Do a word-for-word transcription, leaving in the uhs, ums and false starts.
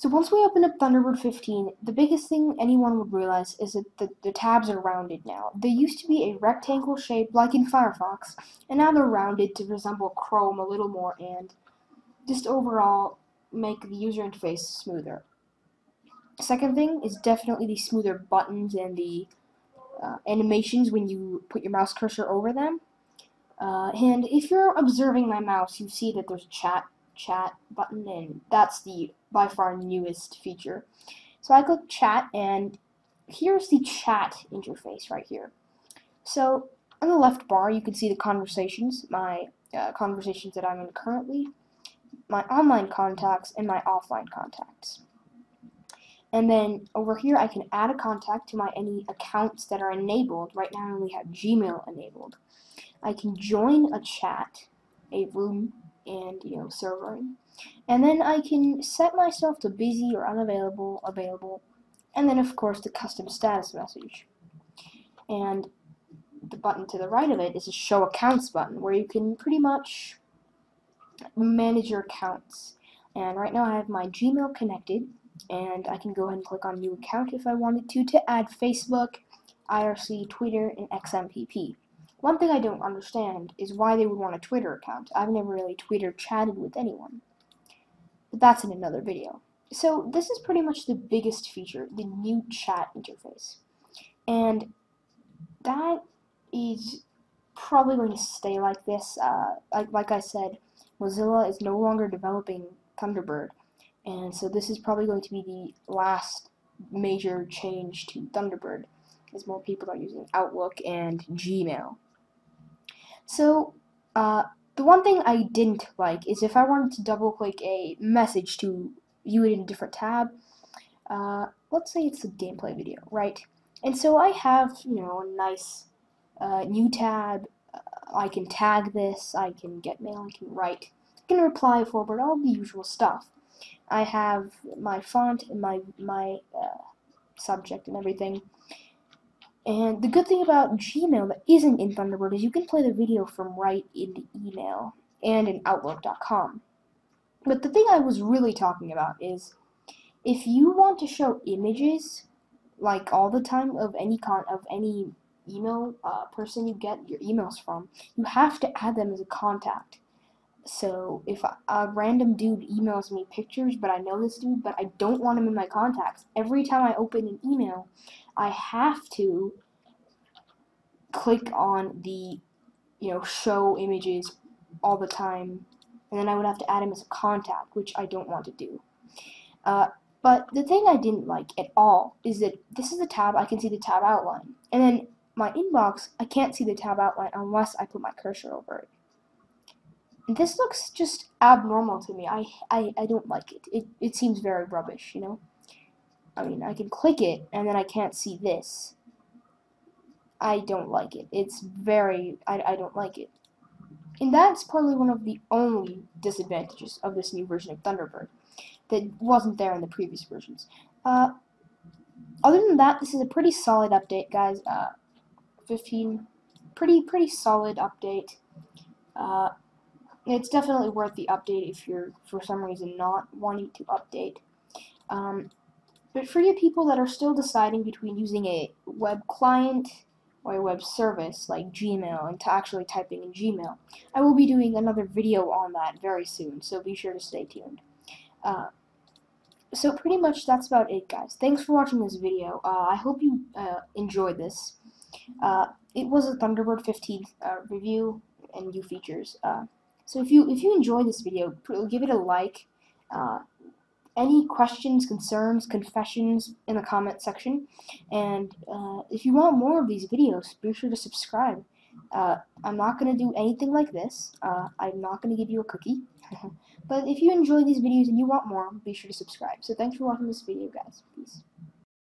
So once we open up Thunderbird fifteen, the biggest thing anyone would realize is that the, the tabs are rounded now. They used to be a rectangle shape like in Firefox, and now they're rounded to resemble Chrome a little more and just overall make the user interface smoother. Second thing is definitely the smoother buttons and the uh, animations when you put your mouse cursor over them. Uh, and if you're observing my mouse, you see that there's a chat chat button, and that's the by far newest feature. So I click chat, and here's the chat interface right here. So on the left bar, you can see the conversations, my uh, conversations that I'm in currently, my online contacts, and my offline contacts. And then over here, I can add a contact to my any accounts that are enabled. Right now, I only have Gmail enabled. I can join a chat, a room, and you know, servering. And then I can set myself to busy or unavailable, available, and then of course the custom status message. And the button to the right of it is a show accounts button, where you can pretty much manage your accounts. And right now I have my Gmail connected, and I can go ahead and click on new account if I wanted to to add Facebook, I R C, Twitter, and X M P P. One thing I don't understand is why they would want a Twitter account. I've never really Twitter chatted with anyone. But that's in another video. So this is pretty much the biggest feature, the new chat interface. And that is probably going to stay like this. Uh, like, like I said, Mozilla is no longer developing Thunderbird. And so this is probably going to be the last major change to Thunderbird, as more people are using Outlook and Gmail. So, uh, the one thing I didn't like is if I wanted to double-click a message to view it in a different tab, uh, let's say it's a gameplay video, right? And so I have, you know, a nice uh, new tab. Uh, I can tag this, I can get mail, I can write, I can reply forward, all the usual stuff. I have my font and my, my uh, subject and everything. And the good thing about Gmail that isn't in Thunderbird is you can play the video from right in the email and in Outlook dot com. But the thing I was really talking about is if you want to show images, like all the time, of any con of any email uh, person you get your emails from, you have to add them as a contact. So if a, a random dude emails me pictures, but I know this dude, but I don't want him in my contacts, every time I open an email, I have to click on the, you know, show images all the time, and then I would have to add him as a contact, which I don't want to do. Uh, but the thing I didn't like at all is that this is the tab, I can see the tab outline, and then my inbox, I can't see the tab outline unless I put my cursor over it. And this looks just abnormal to me. I, I, I don't like it. it. It seems very rubbish, you know? I mean, I can click it, and then I can't see this. I don't like it. It's very... I, I don't like it. And that's probably one of the only disadvantages of this new version of Thunderbird that wasn't there in the previous versions. Uh, other than that, this is a pretty solid update, guys. Uh, fifteen. Pretty, pretty solid update. Uh, it's definitely worth the update if you're, for some reason, not wanting to update. Um... But for you people that are still deciding between using a web client or a web service like Gmail and to actually typing in Gmail, I will be doing another video on that very soon, so be sure to stay tuned. Uh, so pretty much that's about it, guys. Thanks for watching this video. Uh, I hope you uh, enjoyed this. Uh, it was a Thunderbird fifteen uh, review and new features. Uh, so if you if you enjoyed this video, give it a like. Uh, Any questions, concerns, confessions in the comment section. And uh, if you want more of these videos, be sure to subscribe. Uh, I'm not going to do anything like this. Uh, I'm not going to give you a cookie. But if you enjoy these videos and you want more, be sure to subscribe. So thanks for watching this video, guys. Peace.